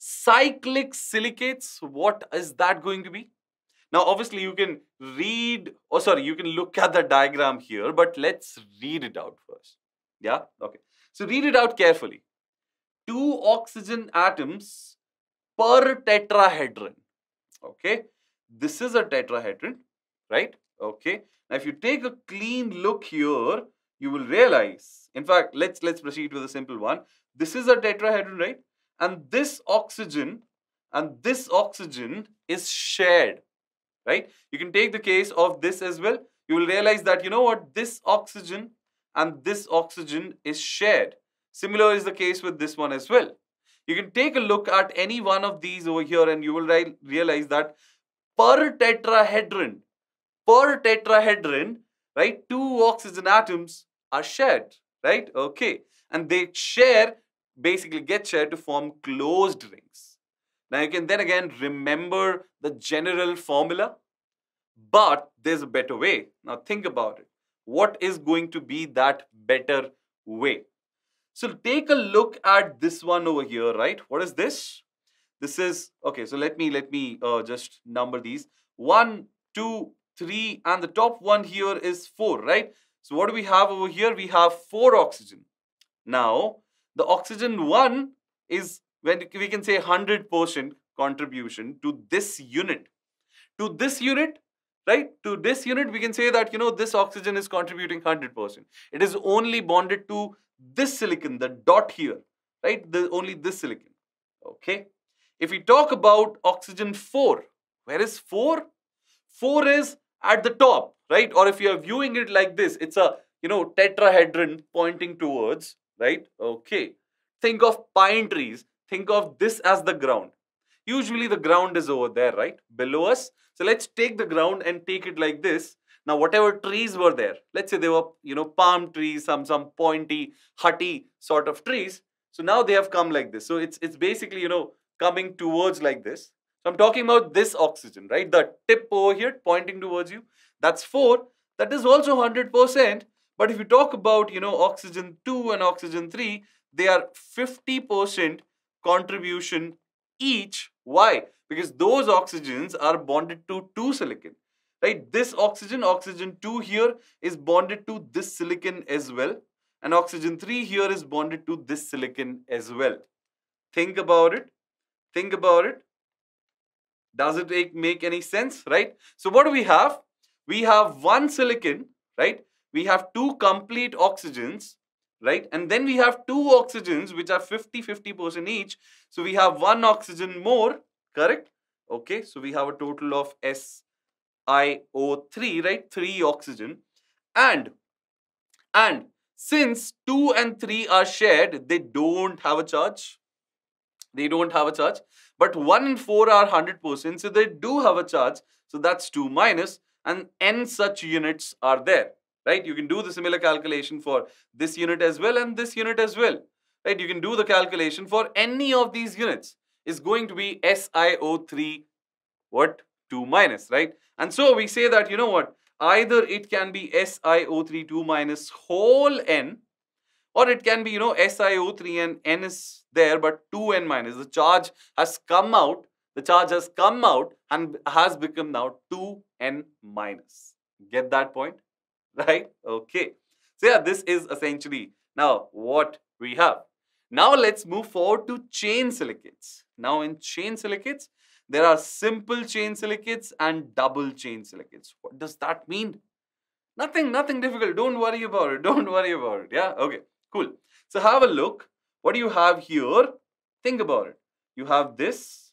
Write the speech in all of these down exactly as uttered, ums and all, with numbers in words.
cyclic silicates. What is that going to be? Now, obviously, you can read, or oh, sorry, you can look at the diagram here, but let's read it out first. Yeah? Okay. So, read it out carefully. Two oxygen atoms per tetrahedron. Okay? This is a tetrahedron, right? Okay. Now, if you take a clean look here, you will realize, in fact, let's, let's proceed with a simple one. This is a tetrahedron, right? And this oxygen, and this oxygen is shared. Right? You can take the case of this as well. You will realize that, you know what, this oxygen and this oxygen is shared. Similar is the case with this one as well. You can take a look at any one of these over here and you will realize that per tetrahedron, per tetrahedron, right, two oxygen atoms are shared, right? Okay. And they share, basically get shared to form closed rings. Now, you can then again remember the general formula, but there's a better way. Now, think about it. What is going to be that better way? So, take a look at this one over here, right? What is this? This is, okay, so let me, let me uh, just number these. One, two, three, and the top one here is four, right? So, what do we have over here? We have four oxygen. Now, the oxygen one is, when we can say one hundred percent contribution to this unit. To this unit, right? To this unit, we can say that, you know, this oxygen is contributing one hundred percent. It is only bonded to this silicon, the dot here, right? The, only this silicon, okay? If we talk about oxygen four, where is four? four is at the top, right? Or if you are viewing it like this, it's a, you know, tetrahedron pointing towards, right? Okay. Think of pine trees. Think of this as the ground. Usually the ground is over there, right? Below us. So let's take the ground and take it like this. Now, whatever trees were there, let's say they were, you know, palm trees, some, some pointy, hutty sort of trees. So now they have come like this. So it's, it's basically, you know, coming towards like this. So I'm talking about this oxygen, right? The tip over here pointing towards you. That's four. That is also one hundred percent. But if you talk about, you know, oxygen two and oxygen three, they are fifty percent. Contribution each. Why? Because those oxygens are bonded to two silicon, right? This oxygen, oxygen two here is bonded to this silicon as well. And oxygen three here is bonded to this silicon as well. Think about it. Think about it. Does it make, make any sense, right? So what do we have? We have one silicon, right? We have two complete oxygens. Right? And then we have two oxygens which are fifty fifty percent each. So we have one oxygen more, correct? Okay, so we have a total of S I O three, right? Three oxygen. And, and since two and three are shared, they don't have a charge. They don't have a charge. But one and four are one hundred percent, so they do have a charge. So that's two minus, and n such units are there. Right? You can do the similar calculation for this unit as well and this unit as well. Right? You can do the calculation for any of these units. It's going to be S I O three, what? two minus, right? And so we say that, you know what? Either it can be S I O three two minus whole n, or it can be, you know, S I O three and n is there, but two n minus. The charge has come out. The charge has come out and has become now two n minus. Get that point? Right? Okay. So yeah, this is essentially now what we have. Now let's move forward to chain silicates. Now in chain silicates, there are simple chain silicates and double chain silicates. What does that mean? Nothing, nothing difficult. Don't worry about it. Don't worry about it. Yeah. Okay. Cool. So have a look. What do you have here? Think about it. You have this,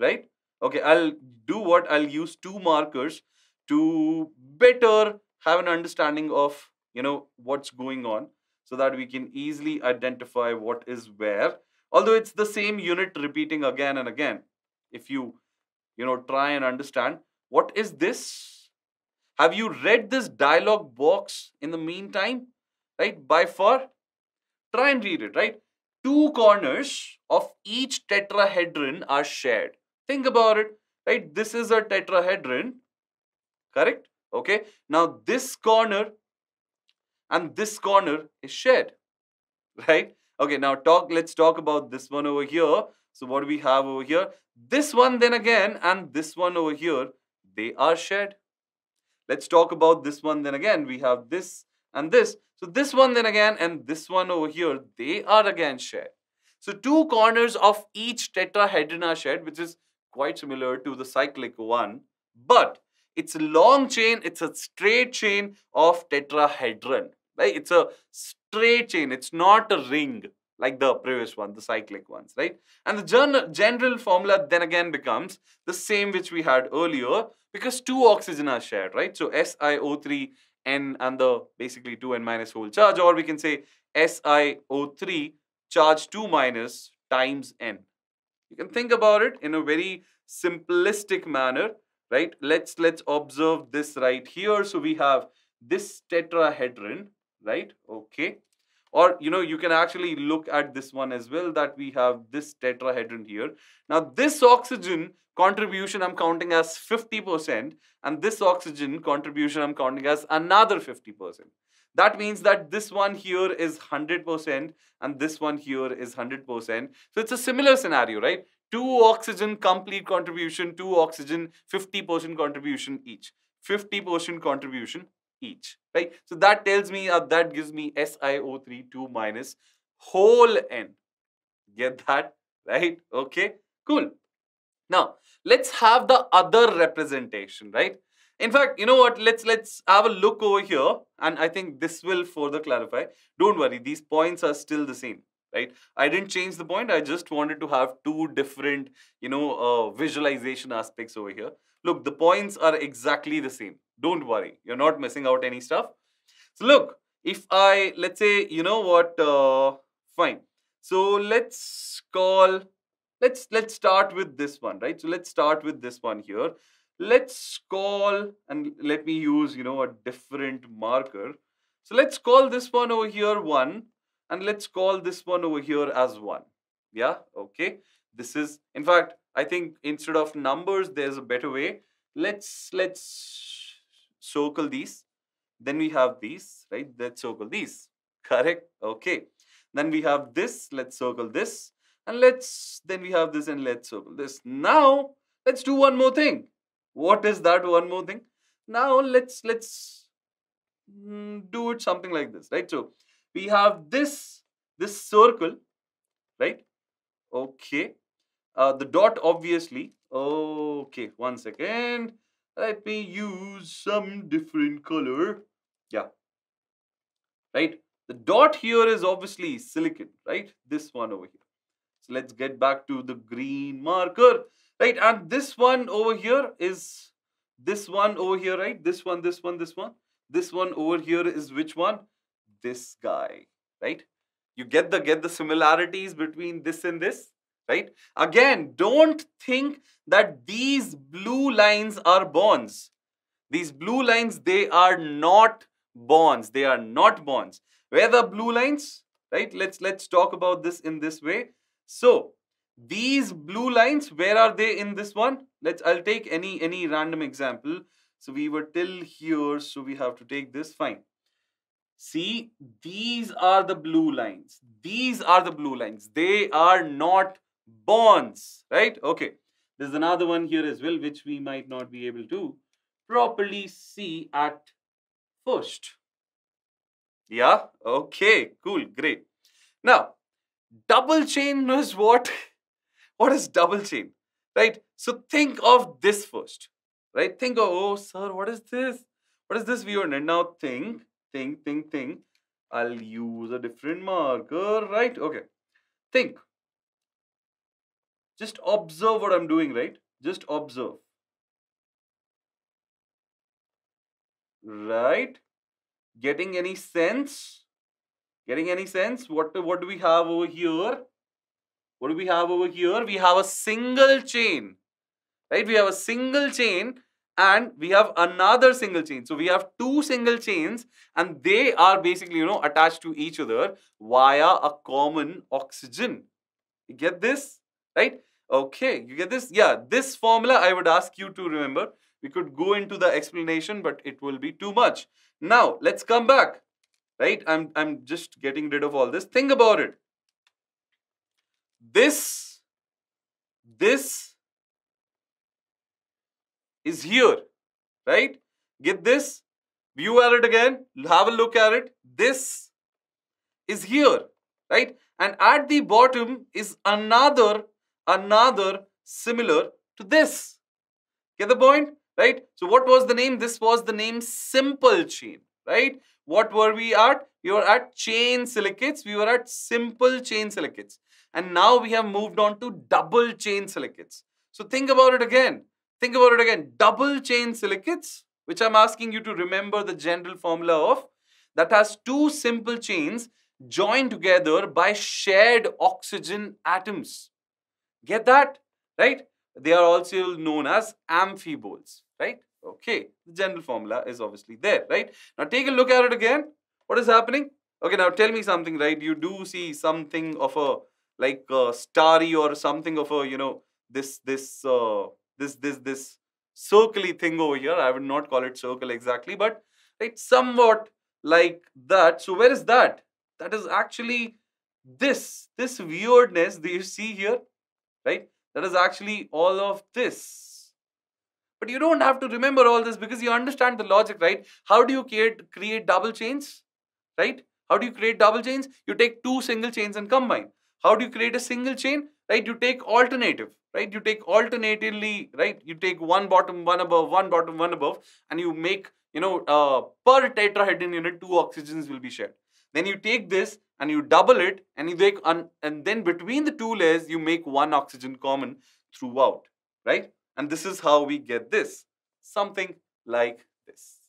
right? Okay. I'll do what? I'll use two markers to better have an understanding of, you know, what's going on so that we can easily identify what is where. Although it's the same unit repeating again and again. If you, you know, try and understand, what is this? Have you read this dialog box in the meantime? Right? By far, try and read it, right? Two corners of each tetrahedron are shared. Think about it, right? This is a tetrahedron, correct? Okay, now this corner and this corner is shared, right? Okay, now talk. Let's talk about this one over here. So what do we have over here? This one then again and this one over here, they are shared. Let's talk about this one then again. We have this and this. So this one then again and this one over here, they are again shared. So two corners of each tetrahedron are shared, which is quite similar to the cyclic one. But it's a long chain. It's a straight chain of tetrahedron. Right? It's a straight chain. It's not a ring like the previous one, the cyclic ones. Right? And the general, general formula then again becomes the same which we had earlier, because two oxygen are shared. Right? So S I O three N and the basically two N minus whole charge, or we can say S I O three charge two minus times N. You can think about it in a very simplistic manner, right? Let's let's observe this right here. So we have this tetrahedron, right? Okay. Or, you know, you can actually look at this one as well, that we have this tetrahedron here. Now, this oxygen contribution I'm counting as fifty percent, and this oxygen contribution I'm counting as another fifty percent. That means that this one here is one hundred percent and this one here is one hundred percent. So it's a similar scenario, right? Two oxygen complete contribution, two oxygen fifty percent contribution each. fifty percent contribution each, right? So that tells me, uh, that gives me S I O three two minus whole N. Get that, right? Okay, cool. Now, let's have the other representation, right? In fact, you know what, let's let's have a look over here, and I think this will further clarify. Don't worry, these points are still the same, right? I didn't change the point. I just wanted to have two different, you know, uh, visualization aspects over here. Look, the points are exactly the same. Don't worry, you're not missing out any stuff. So look, if I, let's say, you know what, uh, fine. So let's call, let's, let's start with this one, right? So let's start with this one here. Let's call, and let me use, you know, a different marker. So let's call this one over here one, and let's call this one over here as one. Yeah, okay. This is, in fact, I think instead of numbers, there's a better way. Let's, let's circle these. Then we have these, right? Let's circle these. Correct? Okay. Then we have this. Let's circle this. And let's, then we have this and let's circle this. Now, let's do one more thing. What is that one more thing? Now let's let's do it something like this, right? So we have this this circle, right? Okay, uh, the dot obviously. Okay, one second. Let me use some different color. Yeah, right. The dot here is obviously silicon, right? This one over here. So let's get back to the green marker. Right, and this one over here is this one over here, right? This one, this one, this one. This one over here is which one? This guy, right? You get the, get the similarities between this and this, right? Again, don't think that these blue lines are bonds. These blue lines, they are not bonds. They are not bonds. Where the blue lines, right? Let's, let's talk about this in this way. So, these blue lines, where are they in this one? Let's, I'll take any, any random example. So we were till here, so we have to take this, fine. See, these are the blue lines. These are the blue lines. They are not bonds, right? Okay. There's another one here as well, which we might not be able to properly see at first. Yeah, okay, cool, great. Now, double chain is what? What is double chain, right? So think of this first, right? Think of, oh, sir, what is this? What is this viewer? And now think, think, think, think. I'll use a different marker, right? Okay. Think. Just observe what I'm doing, right? Just observe. Right? Getting any sense? Getting any sense? What, what do we have over here? What do we have over here? We have a single chain, right? We have a single chain and we have another single chain. So we have two single chains and they are basically, you know, attached to each other via a common oxygen. You get this, right? Okay, you get this? Yeah, this formula I would ask you to remember. We could go into the explanation, but it will be too much. Now, let's come back, right? I'm, I'm just getting rid of all this. Think about it. This this is here, right? Get this, view at it again, have a look at it. This is here, right? And at the bottom is another, another similar to this. Get the point, right? So what was the name? This was the name simple chain, right? What were we at? We were at chain silicates. We were at simple chain silicates. And now we have moved on to double chain silicates. So think about it again. Think about it again. Double chain silicates, which I'm asking you to remember the general formula of, that has two simple chains joined together by shared oxygen atoms. Get that? Right? They are also known as amphiboles. Right? Okay. The general formula is obviously there. Right? Now take a look at it again. What is happening? Okay, now tell me something, right? You do see something of a, like a starry or something of a, you know, this, this, uh, this, this, this circly thing over here. I would not call it circle exactly, but it's somewhat like that. So where is that? That is actually this, this weirdness that you see here, right? That is actually all of this. But you don't have to remember all this because you understand the logic, right? How do you create, create double chains, right? How do you create double chains? You take two single chains and combine. How do you create a single chain, right? You take alternative, right? You take alternatively, right? You take one bottom, one above, one bottom, one above, and you make, you know, uh, per tetrahedron unit, two oxygens will be shared. Then you take this and you double it, and you make un and then between the two layers, you make one oxygen common throughout, right? And this is how we get this, something like this.